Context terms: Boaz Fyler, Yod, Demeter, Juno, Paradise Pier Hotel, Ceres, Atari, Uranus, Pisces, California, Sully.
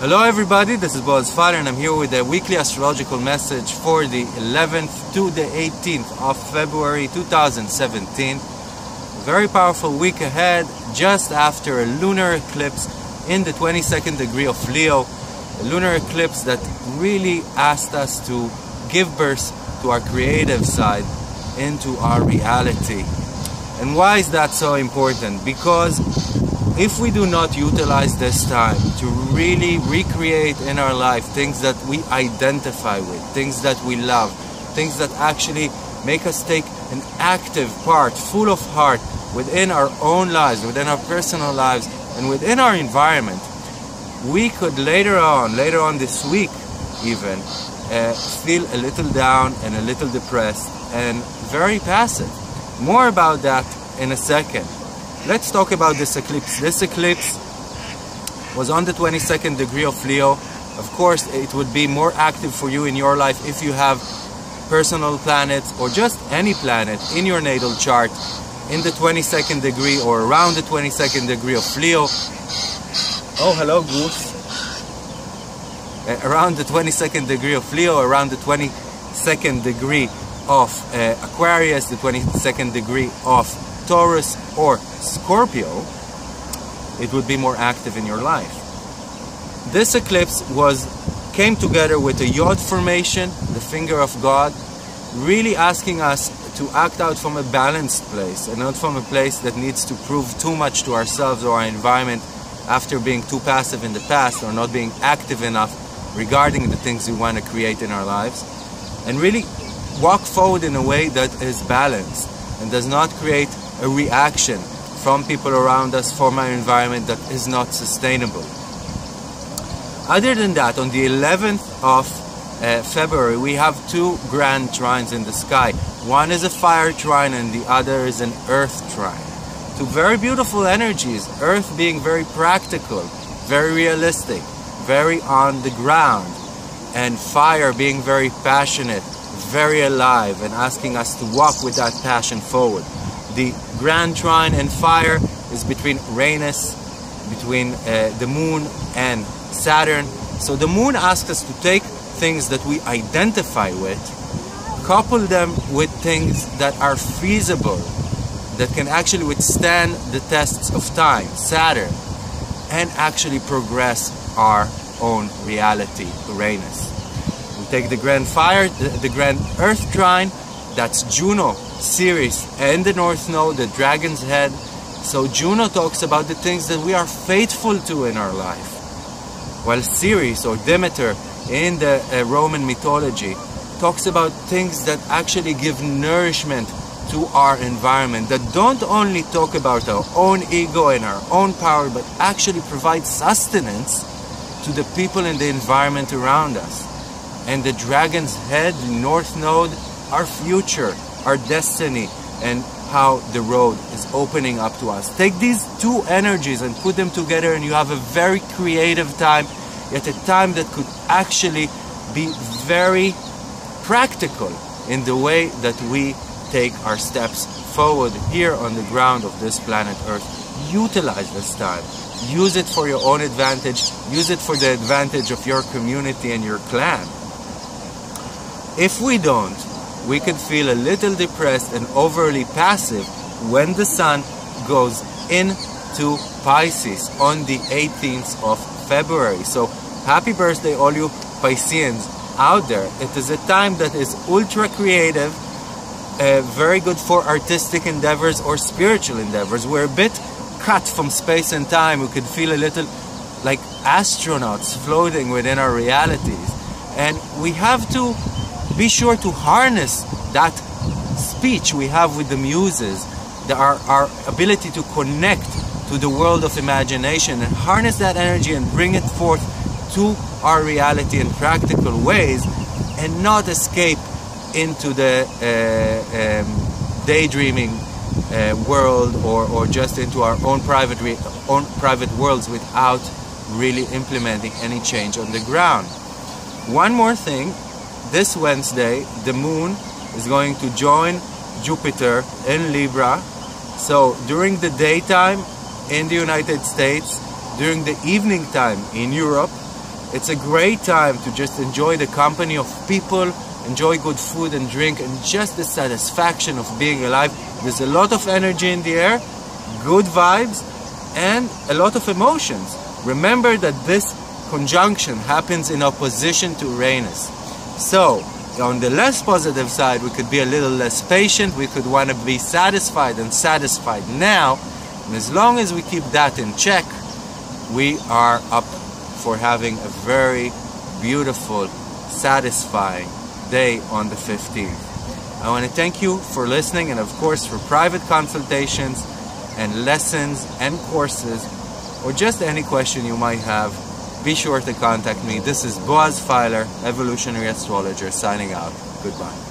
Hello everybody, this is Boaz Fyler and I'm here with a weekly astrological message for the 11th to the 18th of February 2017. A very powerful week ahead, just after a lunar eclipse in the 22nd degree of Leo. A lunar eclipse that really asked us to give birth to our creative side, into our reality. And why is that so important? Because if we do not utilize this time to really recreate in our life things that we identify with, things that we love, things that actually make us take an active part, full of heart, within our own lives, within our personal lives, and within our environment, we could later on this week even, feel a little down and a little depressed and very passive. More about that in a second. Let's talk about this eclipse. This eclipse was on the 22nd degree of Leo. Of course, it would be more active for you in your life if you have personal planets or just any planet in your natal chart in the 22nd degree or around the 22nd degree of Leo. Oh, hello, Goose. Around the 22nd degree of Leo, around the 22nd degree of Aquarius, the 22nd degree of Taurus or Scorpio, it would be more active in your life. This eclipse came together with a Yod formation, the finger of God, really asking us to act out from a balanced place and not from a place that needs to prove too much to ourselves or our environment after being too passive in the past or not being active enough regarding the things we want to create in our lives, and really walk forward in a way that is balanced and does not create a reaction from people around us, from our environment, that is not sustainable. Other than that, on the 11th of February, we have two grand trines in the sky. One is a fire trine and the other is an earth trine. Two very beautiful energies, earth being very practical, very realistic, very on the ground, and fire being very passionate, very alive, and asking us to walk with that passion forward. The grand trine and fire is between Uranus, between the moon and Saturn. So the moon asks us to take things that we identify with, couple them with things that are feasible, that can actually withstand the tests of time, Saturn, and actually progress our own reality, Uranus. We take the grand fire, the grand earth trine, that's Juno, Ceres, and the North Node, the Dragon's Head. So Juno talks about the things that we are faithful to in our life, while Ceres, or Demeter in the Roman mythology, talks about things that actually give nourishment to our environment, that don't only talk about our own ego and our own power, but actually provide sustenance to the people and the environment around us. And the Dragon's Head, North Node, our future, our destiny, and how the road is opening up to us. Take these two energies and put them together and you have a very creative time, yet a time that could actually be very practical in the way that we take our steps forward here on the ground of this planet Earth. Utilize this time. Use it for your own advantage. Use it for the advantage of your community and your clan. If we don't, we could feel a little depressed and overly passive when the sun goes into Pisces on the 18th of February. So happy birthday all you Pisceans out there. It is a time that is ultra creative, very good for artistic endeavors or spiritual endeavors. We're a bit cut from space and time. We could feel a little like astronauts floating within our realities. And we have to be sure to harness that speech we have with the muses, our ability to connect to the world of imagination, and harness that energy and bring it forth to our reality in practical ways, and not escape into the daydreaming world or just into our own private worlds without really implementing any change on the ground. One more thing. This Wednesday, the moon is going to join Jupiter in Libra. So during the daytime in the United States, during the evening time in Europe, It's a great time to just enjoy the company of people, enjoy good food and drink, and just the satisfaction of being alive. There's a lot of energy in the air, good vibes, and a lot of emotions. Remember that this conjunction happens in opposition to Uranus. So on the less positive side, we could be a little less patient, we could want to be satisfied and satisfied now, and as long as we keep that in check, we are up for having a very beautiful, satisfying day on the 15th. I want to thank you for listening, and of course for private consultations and lessons and courses, or just any question you might have, be sure to contact me. This is Boaz Fyler, evolutionary astrologer, signing out. Goodbye.